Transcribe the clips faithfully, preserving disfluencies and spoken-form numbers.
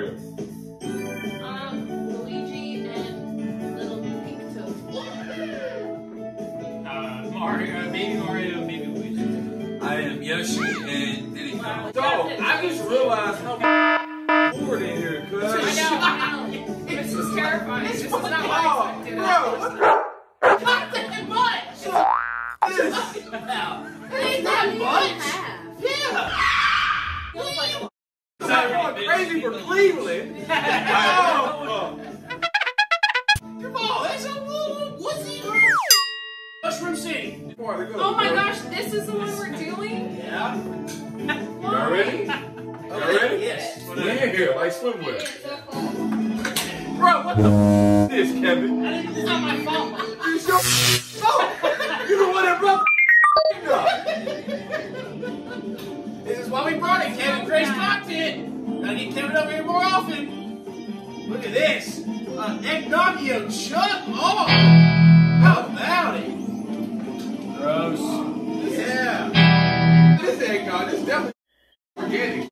are you? Um, Luigi and Little Pink Toad. Uh, Mario, baby Mario, baby Luigi. I am Yoshi and Diddy Kong. Wow, so, I just realized how bored in here, cuz. I know, I know. This is terrifying. This is not what I expected. Bro, what the? Not that much! What the f*** is this? Ain't that much? Yeah! You're going crazy for Cleveland. Come on, that's a little wussy. Mushroom City. Oh my gosh, this is the one we're doing? Yeah. Y'all ready? Y'all ready? Yes. We're in here, like swimwear. Bro, what the f is this, Kevin? I didn't, it's not my fault. You sure? Oh, you the one that brought the This is why we brought it, Kevin. Grace content. I need Kevin up here more often. Look at this. Uh, EggNog-io, shut off. How about it? Gross. This yeah. Is, this EggNog is definitely organic.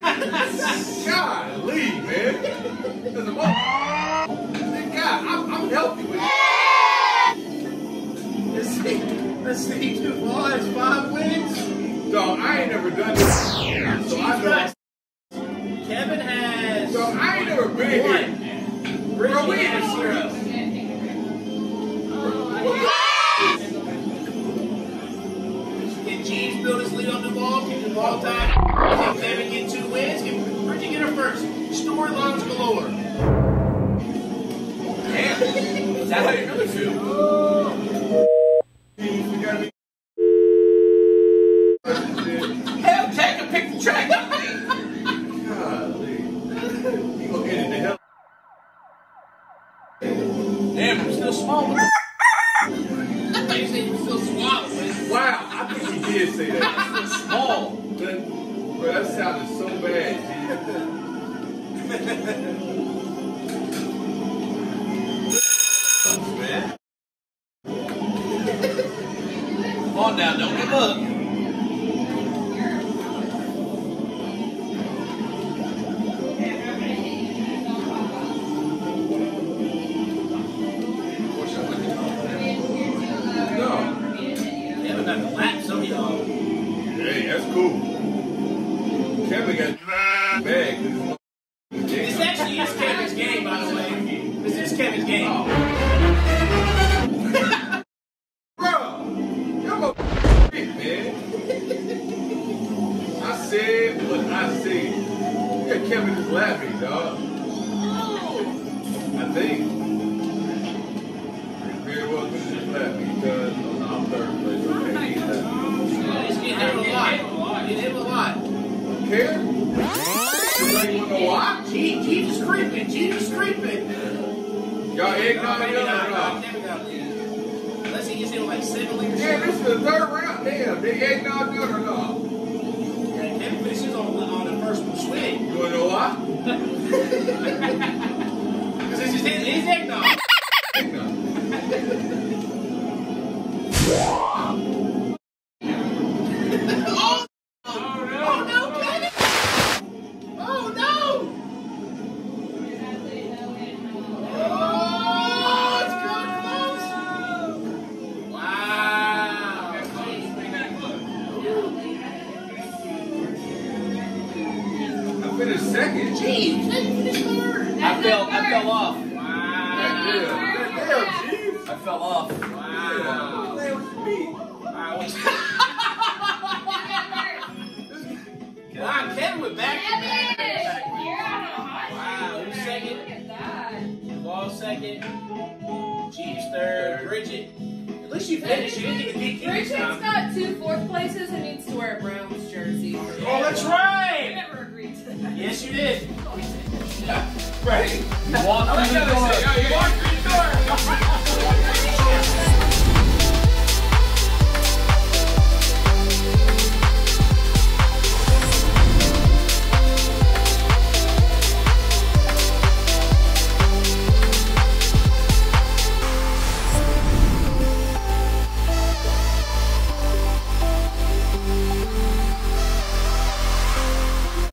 Golly, man. There's a motherfucker. God, I'm, I'm healthy with you. Let's see. Let's see. Two bars, five wins. Dog, I ain't never done this. So I know. Kevin has. So I ain't never been here. Bro, we in the syrup. Can Jeeves build his lead on the ball? Can the ball tie? Can Kevin get two wins? Can Bridget get her first? Storylines galore. Damn. That's how you really feel. Hell, take a pick the track. Damn, I'm still swallowing. I thought you said you were still swallowing. Wow, I think you did say that. It's so small. Bro, that sounded so bad. Come on now, don't give up. Kevin got bag. This actually is Kevin's game, by the way. This is Kevin's game. Oh. Bro, you're a bitch, man. I said what I said. Yeah, Kevin is laughing, dog. I think. Very well, this is laughing because I'm third place. He's getting hit a lot. He's getting hit a lot. Here? Jeeves is creeping. Jeeves is creeping. Y'all EggNog-io or not? Unless he gets in like seven liters. Yeah, this is the third round. Damn, they EggNog-io or not? Yeah, Kevin finishes on, on the first swing. You wanna know why? Because it's just his, his EggNog. Second. Jeez, I fell I fell off. Wow. Damn, Jeeves. I fell off. Wow. Wow, Kevin went back. Wow, who's second? Ball second. Jeeves third. Bridget. At least you finished. You didn't get the D Q. Bridget's got two fourth places and needs to wear a Browns jersey. Oh, that's right. Yes, you did. Right. You walked through the door. You walked through the door.